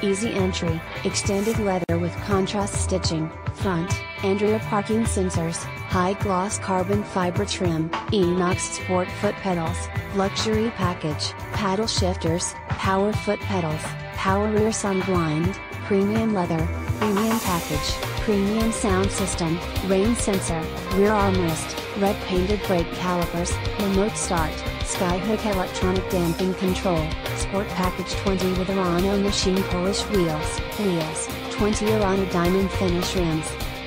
Easy entry, extended leather with contrast stitching, front and rear parking sensors, high gloss carbon fiber trim, Enox sport foot pedals, luxury package, paddle shifters, power foot pedals, power rear sunblind, premium leather, premium package, premium sound system, rain sensor, rear armrest, red painted brake calipers, remote start, Skyhook electronic damping control, sport package 20 with Urano machine Polish wheels, 20 Urano diamond finish rims,